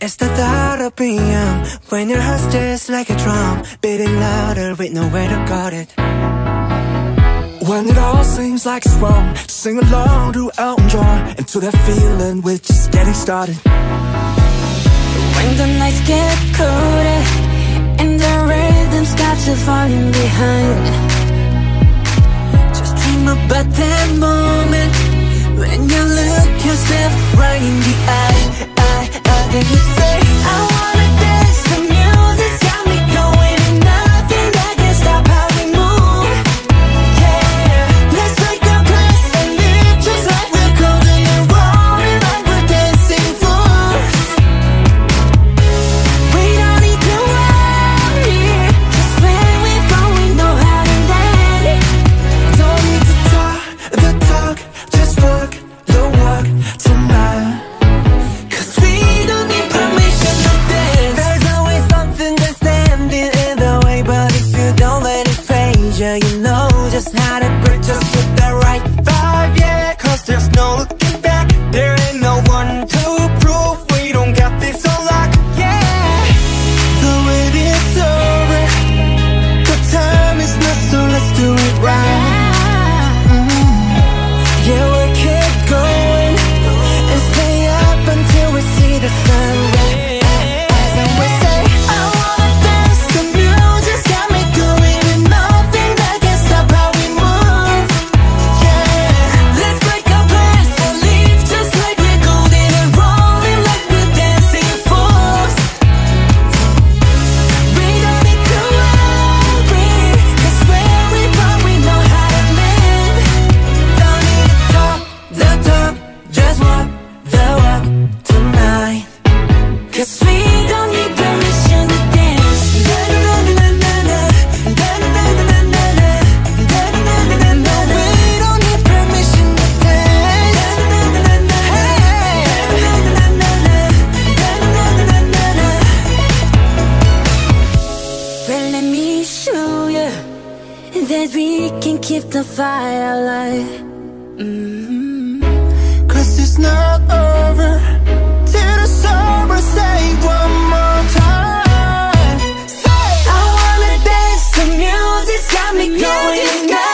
It's the thought of being when your heart's just like a drum, beating louder with nowhere to guard it. When it all seems like it's wrong, sing along to Elton John, and to that feeling we're just getting started. When the nights get colder and the rhythm's got you falling behind, just dream about that moment when you look yourself right in the eye. And you say, I wanna dance, the music's got me going, and nothing that can stop how we move. Yeah, let's take a place and live just like we're golden and rolling like we're dancing fools. We don't need to worry, just where we're going, know how to land it. Don't need to talk the talk, just walk the walk tonight. Yeah, you know just how to break, just with the right vibe, yeah. 'Cause there's no looking back, there ain't no one to prove. We don't got this on lock, yeah. The wait is over, the time is now, so let's do it right. Yeah, we'll keep going and stay up until we see the sun. That we can keep the fire alive. 'Cause it's not over till the summer. Say one more time, say, I wanna dance, the music's got me going.